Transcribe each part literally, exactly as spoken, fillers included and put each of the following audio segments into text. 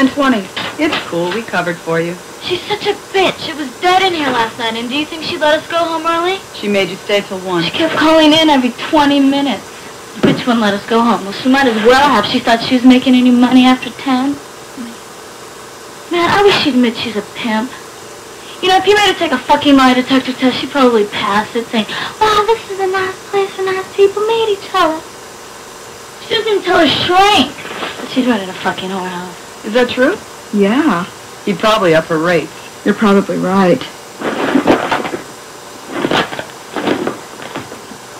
ten twenty. It's cool. We covered for you. She's such a bitch. It was dead in here last night. And do you think she let us go home early? She made you stay till one. She kept calling in every twenty minutes. The bitch wouldn't let us go home. Well, she might as well have. She thought she was making any money after ten. Man, I wish she'd admit she's a pimp. You know, if you made her take a fucking lie detector test, she'd probably pass it, saying, wow, this is a nice place and nice people meet each other. She doesn't even tell her shrink. But she's running a fucking whorehouse. Is that true? Yeah. You'd probably up her rates. You're probably right.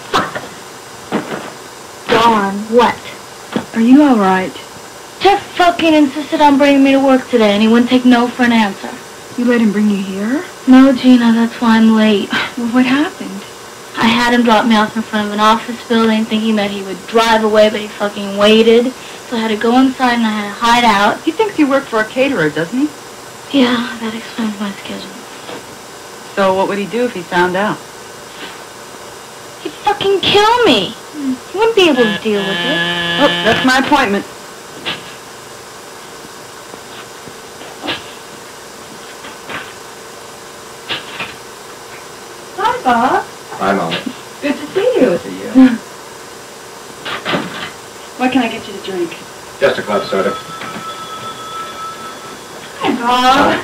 Fuck. Dawn, what? Are you all right? Jeff fucking insisted on bringing me to work today, and he wouldn't take no for an answer. You let him bring you here? No, Gina, that's why I'm late. Well, what happened? I had him drop me off in front of an office building thinking that he would drive away, but he fucking waited. So I had to go inside and I had to hide out. He thinks you work for a caterer, doesn't he? Yeah, that explains my schedule. So what would he do if he found out? He'd fucking kill me. He wouldn't be able to deal with it. Oh, that's my appointment. Bob? Hi, Mom. Good to see you. Good to see you. What can I get you to drink? Just a club soda. Hi, Bob.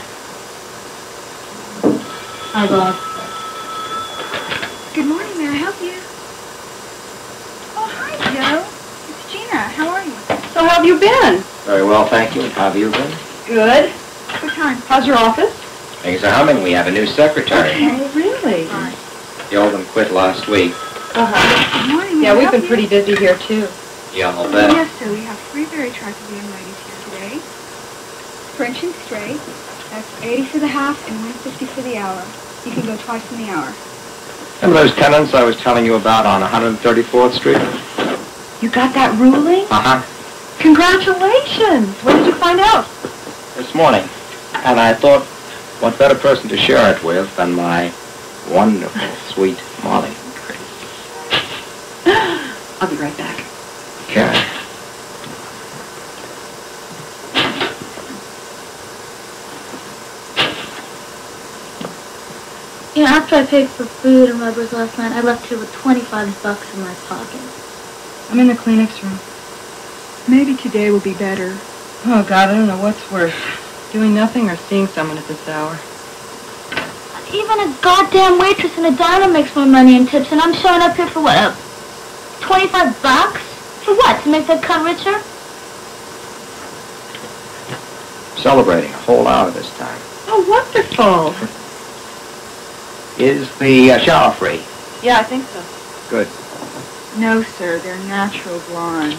Hi, Bob. Good morning. May I help you? Oh, hi, Joe. It's Gina. How are you? So how have you been? Very well, thank you. How have you been? Good. Good time. How's your office? Things are humming. We have a new secretary. Okay, really? Hi. The old one quit last week. Uh-huh. Good morning. Yeah, we've been pretty busy here, too. Yeah, I'll bet. Yes, so we have three very attractive young ladies here today. French and straight. That's eighty for the half and one fifty for the hour. You can go twice in the hour. Remember those tenants I was telling you about on one thirty-fourth street? You got that ruling? Uh-huh. Congratulations. When did you find out? This morning. And I thought, what better person to share it with than my wonderful, sweet Molly. Great. I'll be right back. Okay. You know, after I paid for food and rubbers last night, I left here with twenty-five bucks in my pocket. I'm in the Kleenex room. Maybe today will be better. Oh, God, I don't know what's worse. Doing nothing or seeing someone at this hour. Even a goddamn waitress in a diner makes more money in tips, and I'm showing up here for what, uh, twenty-five bucks? For what, to make that cut richer? Celebrating a whole hour this time. Oh, wonderful. Is the uh, shower free? Yeah, I think so. Good. No, sir, they're natural blondes.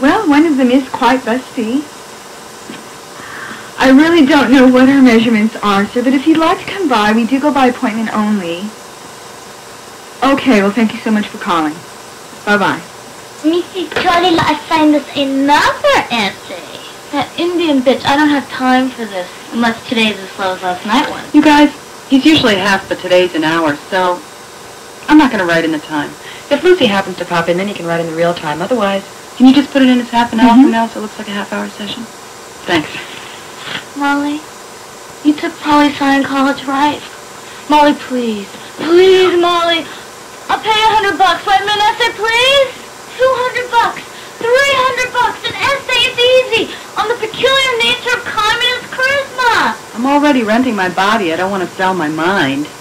Well, one of them is quite busty. I really don't know what our measurements are, sir, but if you'd like to come by, we do go by appointment only. Okay, well, thank you so much for calling. Bye-bye. Missus Jolly, I find this another essay. That Indian bitch, I don't have time for this, unless today's as slow as last night was. You guys, he's usually half, but today's an hour, so I'm not going to write in the time. If Lucy happens to pop in, then he can write in the real time. Otherwise, can you just put it in as half an hour mm-hmm. from now, so it looks like a half-hour session? Thanks. Molly, you took poli sci in college, right? Molly, please. Please, Molly. I'll pay a hundred bucks. Write me an essay, please. Two hundred bucks. Three hundred bucks. An essay is easy. On the peculiar nature of communist charisma. I'm already renting my body. I don't want to sell my mind.